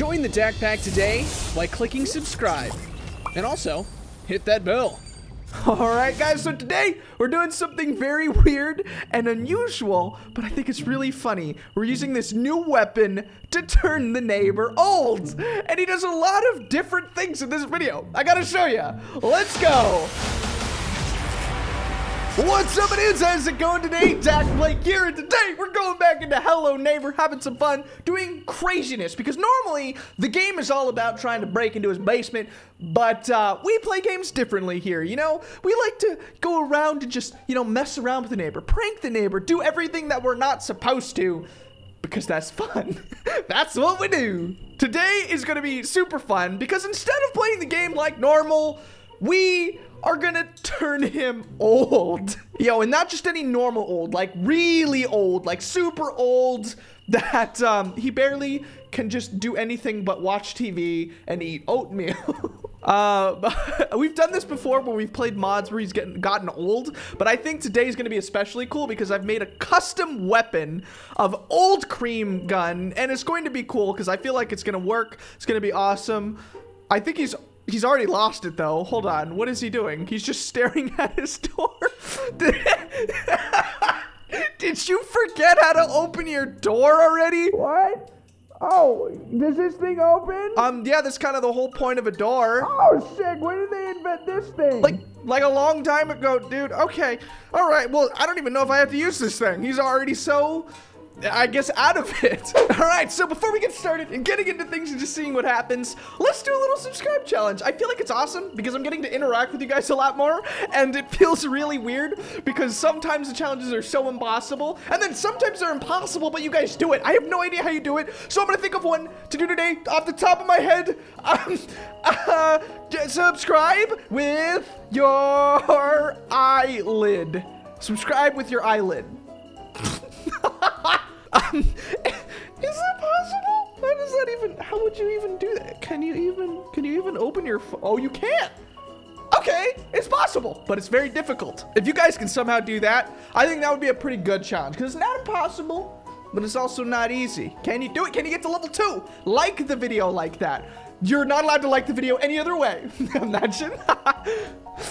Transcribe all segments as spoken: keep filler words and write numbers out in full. Join the Dakpack today by clicking subscribe, and also hit that bell. Alright guys, so today we're doing something very weird and unusual, but I think it's really funny. We're using this new weapon to turn the neighbor old, and he does a lot of different things in this video. I gotta show you. Let's go. What's up, it is? How's it going today? Zach Blake here, and today we're going back into Hello Neighbor, having some fun, doing craziness, because normally the game is all about trying to break into his basement, but uh, we play games differently here, you know? We like to go around and just, you know, mess around with the neighbor, prank the neighbor, do everything that we're not supposed to, because that's fun. That's what we do. Today is going to be super fun, because instead of playing the game like normal, we are gonna turn him old. Yo, and not just any normal old, like really old, like super old, that um, he barely can just do anything but watch T V and eat oatmeal. Uh, we've done this before when we've played mods where he's getting gotten old, but I think today's gonna be especially cool because I've made a custom weapon of old cream gun, and it's going to be cool because I feel like it's gonna work. It's gonna be awesome. I think he's He's already lost it, though. Hold on. What is he doing? He's just staring at his door. Did you forget how to open your door already? What? Oh, does this thing open? Um, yeah, that's kind of the whole point of a door. Oh, shit. When did they invent this thing? Like, like a long time ago, dude. Okay. All right. Well, I don't even know if I have to use this thing. He's already so... I guess out of it. All right, so before we get started and getting into things and just seeing what happens, let's do a little subscribe challenge. I feel like it's awesome because I'm getting to interact with you guys a lot more, and it feels really weird because sometimes the challenges are so impossible, and then sometimes they're impossible, but you guys do it. I have no idea how you do it, so I'm gonna think of one to do today off the top of my head. Um, uh, subscribe with your eyelid. Subscribe with your eyelid. Um, is that possible? How does that even, how would you even do that? Can you even, can you even open your phone? Oh, you can't. Okay, it's possible, but it's very difficult. If you guys can somehow do that, I think that would be a pretty good challenge, because it's not impossible, but it's also not easy. Can you do it? Can you get to level two? Like the video like that. You're not allowed to like the video any other way. Imagine.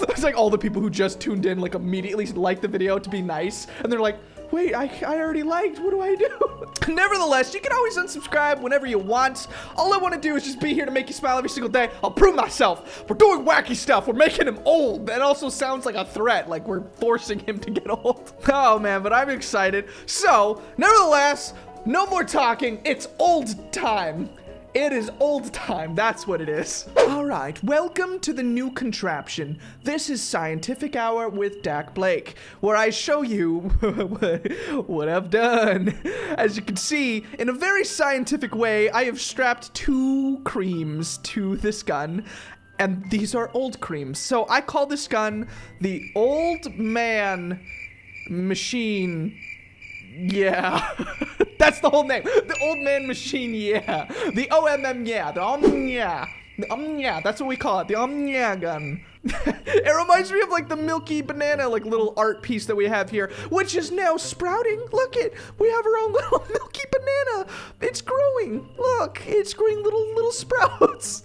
It's like all the people who just tuned in, like immediately like the video to be nice. And they're like, wait, I, I already liked, what do I do? Nevertheless, you can always unsubscribe whenever you want. All I want to do is just be here to make you smile every single day. I'll prove myself. We're doing wacky stuff. We're making him old. That also sounds like a threat, like we're forcing him to get old. Oh man, but I'm excited. So, nevertheless, no more talking. It's old time. It is old time, that's what it is. All right, welcome to the new contraption. This is Scientific Hour with Zach Blake, where I show you what I've done. As you can see, in a very scientific way, I have strapped two creams to this gun, and these are old creams. So I call this gun the Old Man Machine. Yeah, that's the whole name. The Old Man Machine, yeah. The O M M, yeah. The um, yeah. The um, yeah. That's what we call it. The um, yeah gun. It reminds me of like the Milky Banana, like little art piece that we have here, which is now sprouting. Look it. We have our own little Milky Banana. It's growing. Look, it's growing little, little sprouts.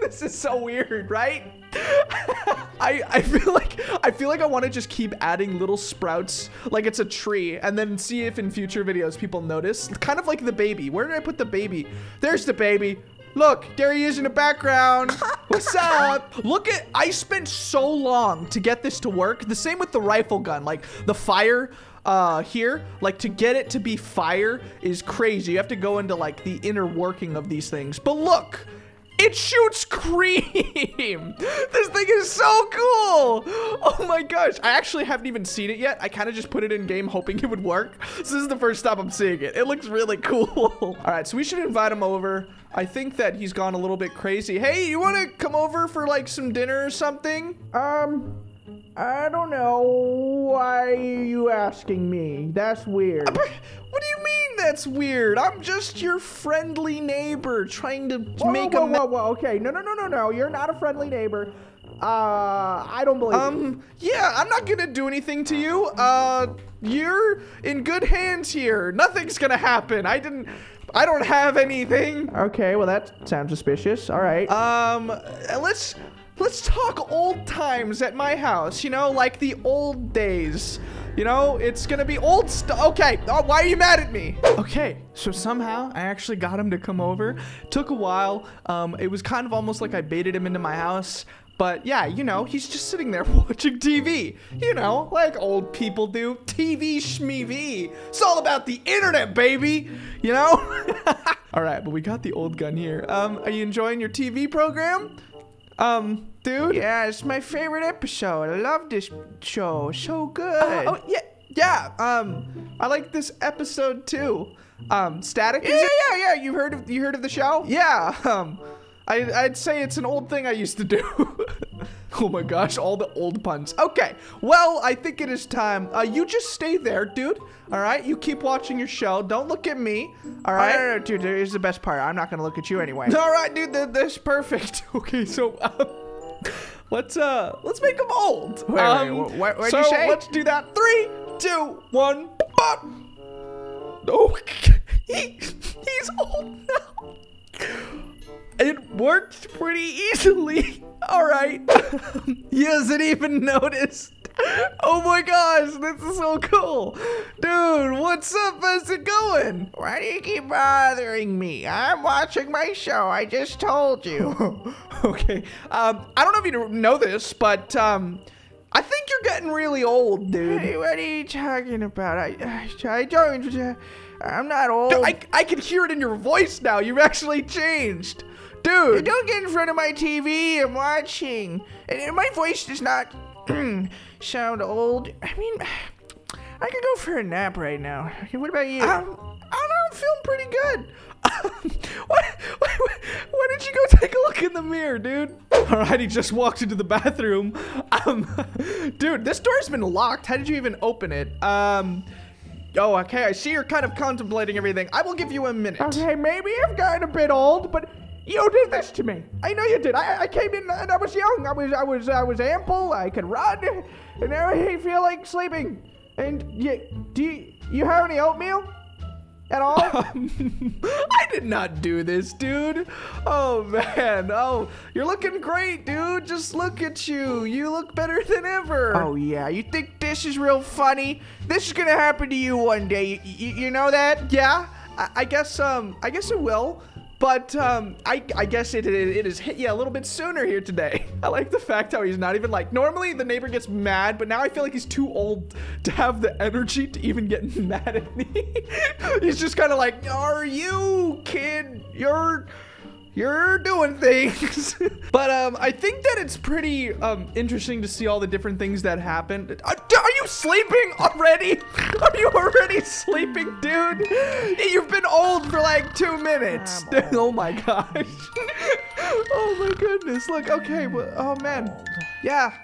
This is so weird, right? I, I feel like I feel like I want to just keep adding little sprouts like it's a tree, and then see if in future videos people notice. Kind of like the baby. Where did I put the baby? There's the baby. Look, there he is in the background. What's up? Look at, I spent so long to get this to work. The same with the rifle gun, like the fire uh, here, like to get it to be fire is crazy. You have to go into like the inner working of these things, but look. It shoots cream. This thing is so cool. Oh my gosh. I actually haven't even seen it yet. I kind of just put it in game hoping it would work. This is the first time I'm seeing it. It looks really cool. All right, so we should invite him over. I think that he's gone a little bit crazy. Hey, you want to come over for like some dinner or something? Um... I don't know. Why are you asking me? That's weird. What do you mean that's weird? I'm just your friendly neighbor trying to whoa, make whoa, a- whoa, whoa, whoa, okay. No, no, no, no, no. You're not a friendly neighbor. Uh, I don't believe Um, you. Yeah, I'm not gonna do anything to you. Uh, you're in good hands here. Nothing's gonna happen. I didn't... I don't have anything. Okay, well, that sounds suspicious. All right. Um, let's... Let's talk old times at my house, you know, like the old days. You know, it's gonna be old stuff. Okay, oh, why are you mad at me? Okay, so somehow I actually got him to come over. Took a while. Um, it was kind of almost like I baited him into my house. But yeah, you know, he's just sitting there watching T V. You know, like old people do. T V shmeevee. It's all about the internet, baby. You know? All right, but we got the old gun here. Um, are you enjoying your T V program? Um, dude? Yeah, it's my favorite episode. I love this show. So good. Uh, oh, yeah. Yeah, um, I like this episode too. Um, Static? Yeah, yeah, yeah. You heard of, you heard of the show? Yeah, um, I, I'd say it's an old thing I used to do. Oh my gosh, all the old puns. Okay, well, I think it is time. Uh, you just stay there, dude. All right, you keep watching your show. Don't look at me. All right, no, no, no, dude, here's the best part. I'm not gonna look at you anyway. All right, dude, that, that's perfect. Okay, so um, let's uh, let's make them old. Wait, um, wait, wait, wait, so you say? Let's do that. Three, two, one. Pop. Oh, he, he's old now. It worked pretty easily. All right. He hasn't even noticed. Oh my gosh, this is so cool. Dude, what's up? How's it going? Why do you keep bothering me? I'm watching my show. I just told you. Okay. Um, I don't know if you know this, but um, I think you're getting really old, dude. Hey, what are you talking about? I, I don't... I'm not old. Dude, I, I can hear it in your voice now. You've actually changed. Dude, you don't get in front of my T V. I'm watching. And my voice does not sound old. I mean, I could go for a nap right now. What about you? Um, I don't feel pretty good. Why, why, why don't you go take a look in the mirror, dude? All right, he just walked into the bathroom. Um, dude, this door's been locked. How did you even open it? Um... Oh, okay, I see you're kind of contemplating everything. I will give you a minute. Okay, maybe I've gotten a bit old, but you did this to me. I know you did. I, I came in and I was young. I was I was I was ample. I could run, and now I feel like sleeping. And you, do you, you have any oatmeal at all? Um, I did not do this, dude. Oh man. Oh, you're looking great, dude. Just look at you. You look better than ever. Oh yeah. You think this is real funny? This is gonna happen to you one day. You, you, you know that? Yeah. I, I guess. Um. I guess it will. But um, I, I guess it, it, it is hit you a little bit sooner here today. I like the fact how he's not even like, normally the neighbor gets mad, but now I feel like he's too old to have the energy to even get mad at me. He's just kind of like, are you, kid? You're... You're doing things. But um, I think that it's pretty um, interesting to see all the different things that happen. Are, are you sleeping already? Are you already sleeping, dude? You've been old for like two minutes. Oh my gosh. Oh my goodness. Look, okay. Well, oh man. Yeah.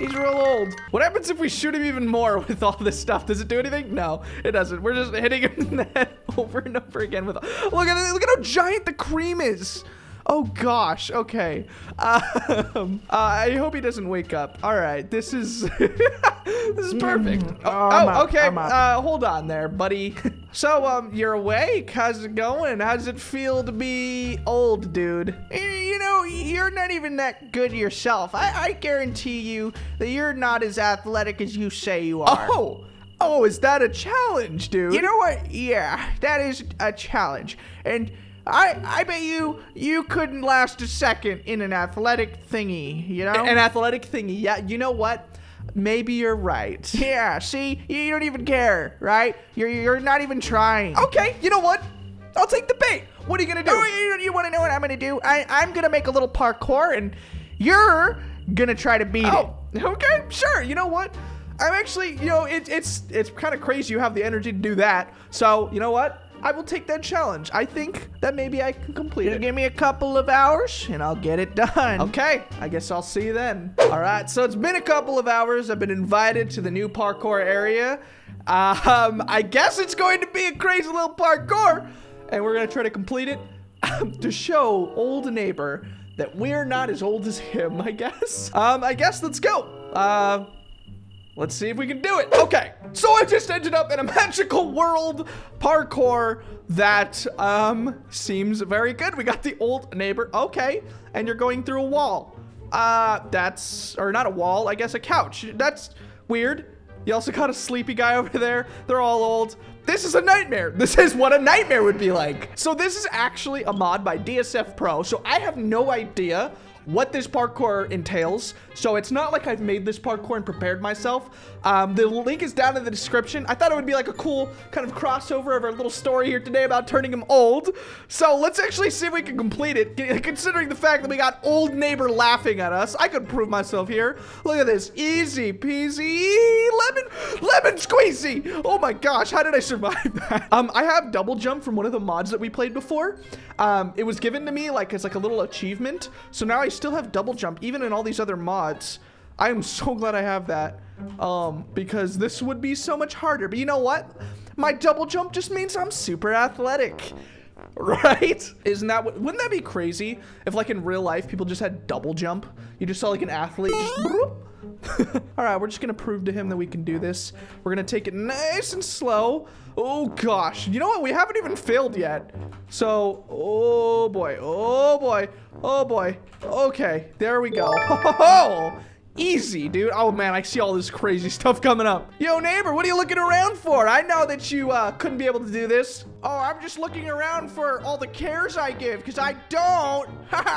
He's real old. What happens if we shoot him even more with all this stuff? Does it do anything? No, it doesn't. We're just hitting him in the head over and over again with. Look at look at how giant the cream is. Oh gosh. Okay. Um, uh, I hope he doesn't wake up. All right. This is this is perfect. Oh, oh okay. Uh, hold on there, buddy. So um, you're awake. How's it going? How's it feel to be old, dude? You know, you're not even that good yourself. I, I guarantee you that you're not as athletic as you say you are. Oh. Oh, is that a challenge, dude? You know what? Yeah, that is a challenge. And I, I bet you you couldn't last a second in an athletic thingy, you know? An athletic thingy, yeah. You know what? Maybe you're right. Yeah, see? You don't even care, right? You're, you're not even trying. Okay, you know what? I'll take the bait. What are you going to do? Oh, you, you want to know what I'm going to do? I, I'm going to make a little parkour, and you're going to try to beat oh, it. Okay, sure. You know what? I'm actually, you know, it, it's, it's kind of crazy you have the energy to do that. So, you know what? I will take that challenge. I think that maybe I can complete it. Give me a couple of hours and I'll get it done. Okay, I guess I'll see you then. All right, so it's been a couple of hours. I've been invited to the new parkour area. Um, I guess it's going to be a crazy little parkour and we're gonna try to complete it to show old neighbor that we're not as old as him, I guess. Um, I guess let's go. Uh, let's see if we can do it. Okay, so I just ended up in a magical world parkour that um, seems very good. We got the old neighbor. Okay, and you're going through a wall. Uh, that's, or not a wall, I guess a couch. That's weird. You also got a sleepy guy over there. They're all old. This is a nightmare. This is what a nightmare would be like. So this is actually a mod by D S F Pro. So I have no idea what this parkour entails. So it's not like I've made this parkour and prepared myself. Um, the link is down in the description. I thought it would be like a cool kind of crossover of our little story here today about turning him old. So let's actually see if we can complete it. Considering the fact that we got old neighbor laughing at us, I could prove myself here. Look at this, easy peasy, lemon, lemon squeezy. Oh my gosh, how did I survive that? Um, I have double jump from one of the mods that we played before. Um, it was given to me like as like a little achievement. So now I still have double jump even in all these other mods. I am so glad I have that, um because this would be so much harder. But you know what, my double jump just means I'm super athletic, right? Isn't that what, wouldn't that be crazy if like in real life people just had double jump? You just saw like an athlete just all right, we're just gonna prove to him that we can do this. We're gonna take it nice and slow. Oh gosh, you know what, we haven't even failed yet. So oh boy, oh boy, oh boy. Okay, there we go. Oh, easy dude. Oh man, I see all this crazy stuff coming up. Yo neighbor, what are you looking around for? I know that you uh couldn't be able to do this. Oh, I'm just looking around for all the cares I give because I don't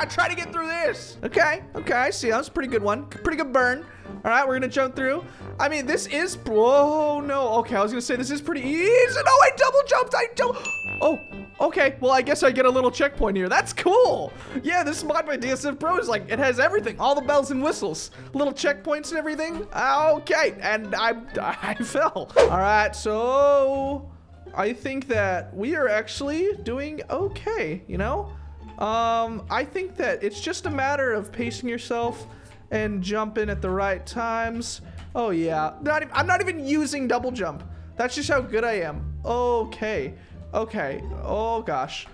try to get through this. Okay, okay, I see. That was a pretty good one, pretty good burn. All right, we're gonna jump through. I mean, this is, oh no. Okay, I was gonna say this is pretty easy. No, I double jumped, I don't. Oh, okay, well, I guess I get a little checkpoint here. That's cool. Yeah, this mod by D S F Pro is like, it has everything, all the bells and whistles, little checkpoints and everything. Okay, and I, I fell. All right, so I think that we are actually doing okay, you know? Um, I think that it's just a matter of pacing yourself and jump in at the right times. Oh yeah, not even, I'm not even using double jump. That's just how good I am. Okay, okay, oh gosh.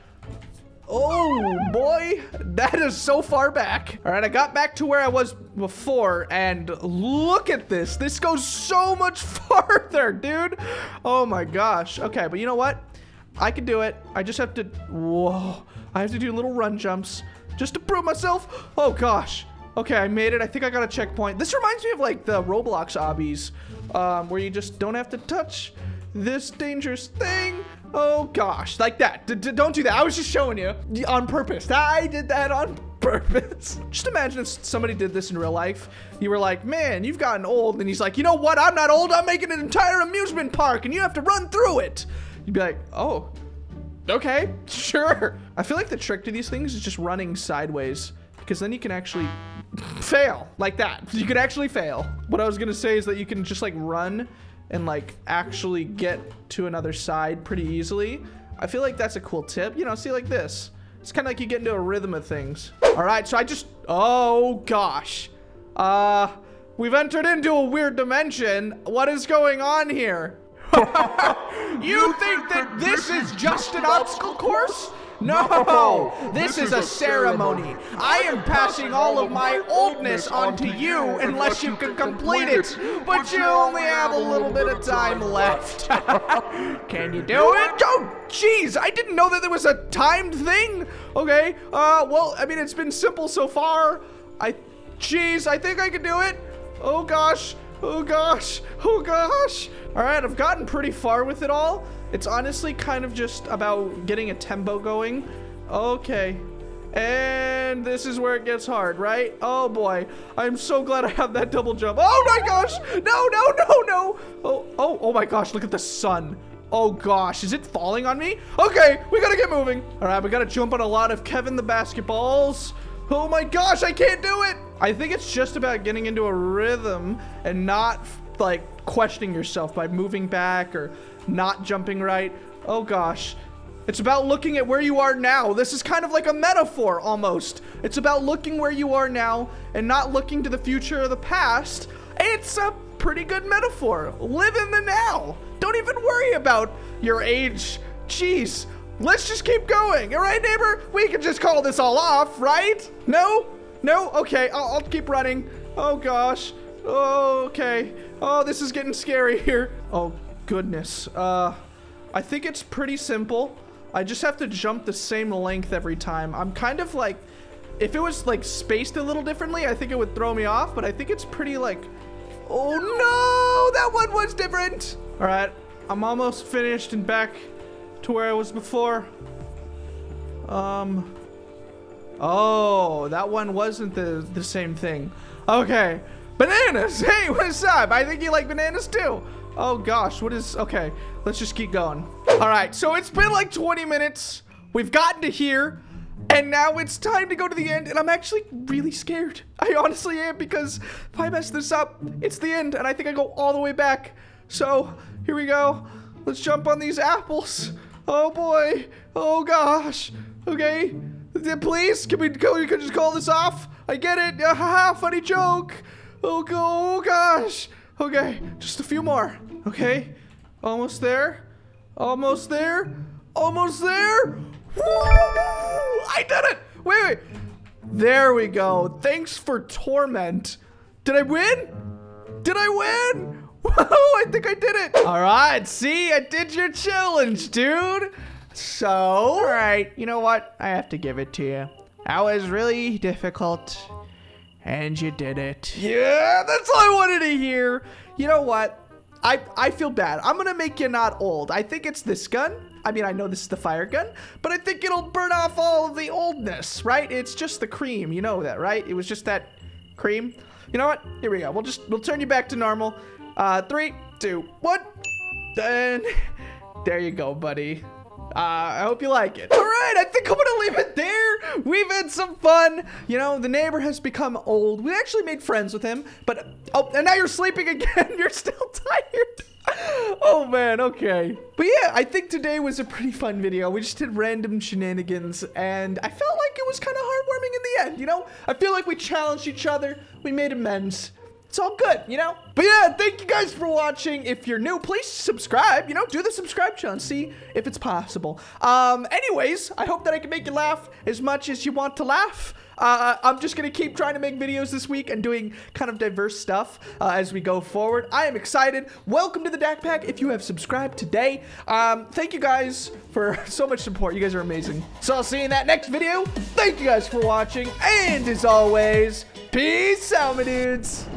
Oh boy, that is so far back. All right, I got back to where I was before and look at this. This goes so much farther, dude. Oh my gosh. Okay, but you know what? I can do it. I just have to, whoa. I have to do little run jumps just to prove myself. Oh gosh. Okay, I made it. I think I got a checkpoint. This reminds me of like the Roblox obbies, um, where you just don't have to touch this dangerous thing. Oh gosh, like that. D- d- don't do that. I was just showing you on purpose. I did that on purpose. Just imagine if somebody did this in real life. You were like, man, you've gotten old. And he's like, you know what? I'm not old. I'm making an entire amusement park and you have to run through it. You'd be like, oh, okay, sure. I feel like the trick to these things is just running sideways because then you can actually fail like that. You could actually fail. What I was gonna say is that you can just like run and like actually get to another side pretty easily. I feel like that's a cool tip. You know, see like this. It's kind of like you get into a rhythm of things. All right, so I just, oh gosh. Uh, we've entered into a weird dimension. What is going on here? You think that this is just an obstacle course? No, this, this is, is a ceremony. ceremony. I am passing all of my oldness onto you unless you can complete it, but you only have a little bit of time left. Can you do it? Oh, jeez, I didn't know that there was a timed thing. Okay, uh, well, I mean, it's been simple so far. I, jeez, I think I can do it. Oh gosh, oh gosh, oh gosh. All right, I've gotten pretty far with it all. It's honestly kind of just about getting a tempo going. Okay. And this is where it gets hard, right? Oh boy. I'm so glad I have that double jump. Oh my gosh. No, no, no, no. Oh, oh, oh my gosh. Look at the sun. Oh gosh. Is it falling on me? Okay. We got to get moving. All right. We got to jump on a lot of Kevin the basketballs. Oh my gosh. I can't do it. I think it's just about getting into a rhythm and not like questioning yourself by moving back or not jumping right. Oh gosh, it's about looking at where you are now. This is kind of like a metaphor almost. It's about looking where you are now and not looking to the future or the past. It's a pretty good metaphor. Live in the now. Don't even worry about your age. Jeez. Let's just keep going. All right, neighbor? We can just call this all off, right? No? No? Okay, I'll, I'll keep running. Oh, gosh. Oh, okay. Oh, this is getting scary here. Oh, goodness. Uh, I think it's pretty simple. I just have to jump the same length every time. I'm kind of like... If it was, like, spaced a little differently, I think it would throw me off, but I think it's pretty, like... Oh, no! That one was different! All right. I'm almost finished and back to where I was before. Um... Oh, that one wasn't the, the same thing. Okay. Bananas! Hey, what's up? I think you like bananas, too. Oh, gosh. What is... Okay. Let's just keep going. All right. So, it's been, like, twenty minutes. We've gotten to here. And now it's time to go to the end, and I'm actually really scared. I honestly am, because if I mess this up, it's the end, and I think I go all the way back. So, here we go. Let's jump on these apples. Oh, boy. Oh, gosh. Okay. Please, can we go? You can just call this off? I get it. Ah, ha, ha, funny joke. Oh, go, oh, gosh. Okay, just a few more. Okay. Almost there. Almost there. Almost there. Woo! I did it! Wait, wait. There we go. Thanks for torment. Did I win? Did I win? Whoa, I think I did it. All right, see? I did your challenge, dude. So, all right. You know what? I have to give it to you. That was really difficult, and you did it. Yeah, that's all I wanted to hear. You know what? I, I feel bad. I'm going to make you not old. I think it's this gun. I mean, I know this is the fire gun, but I think it'll burn off all of the oldness, right? It's just the cream. You know that, right? It was just that cream. You know what? Here we go. We'll just, we'll turn you back to normal. Uh, three, two, one. And there you go, buddy. Uh, I hope you like it. All right, I think I'm gonna leave it there. We've had some fun. You know, the neighbor has become old. We actually made friends with him, but, oh, and now you're sleeping again. You're still tired. Oh, man, okay. But yeah, I think today was a pretty fun video. We just did random shenanigans, and I felt like it was kind of heartwarming in the end, you know? I feel like we challenged each other. We made amends. It's all good, you know? But yeah, thank you guys for watching. If you're new, please subscribe. You know, do the subscribe challenge. See if it's possible. Um, anyways, I hope that I can make you laugh as much as you want to laugh. Uh, I'm just going to keep trying to make videos this week and doing kind of diverse stuff uh, as we go forward. I am excited. Welcome to the Dakpack if you have subscribed today. Um, thank you guys for so much support. You guys are amazing. So I'll see you in that next video. Thank you guys for watching. And as always, peace out, my dudes.